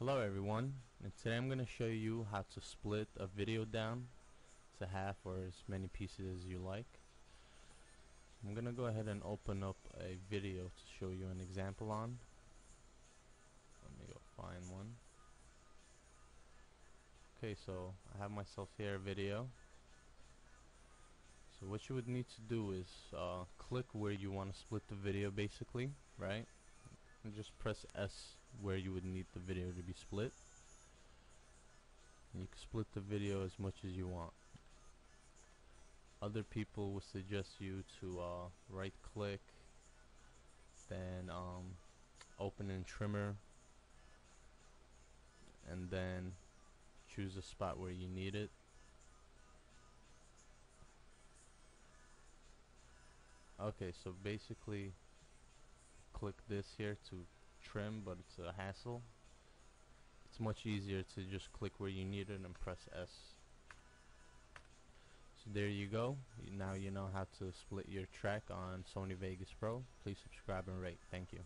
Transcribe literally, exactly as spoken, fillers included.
Hello everyone, and today I'm going to show you how to split a video down to half or as many pieces as you like. I'm going to go ahead and open up a video to show you an example on. Let me go find one. Okay, so I have myself here a video. So what you would need to do is uh, click where you want to split the video basically, right? And just press S where you would need the video to be split. You can split the video as much as you want. Other people would suggest you to uh, right click, then um, open in trimmer, and then choose a spot where you need it. Okay, so basically click this here to trim, but it's a hassle. It's much easier to just click where you need it and press S. So there you go. Now you know how to split your track on Sony Vegas Pro. Please subscribe and rate. Thank you.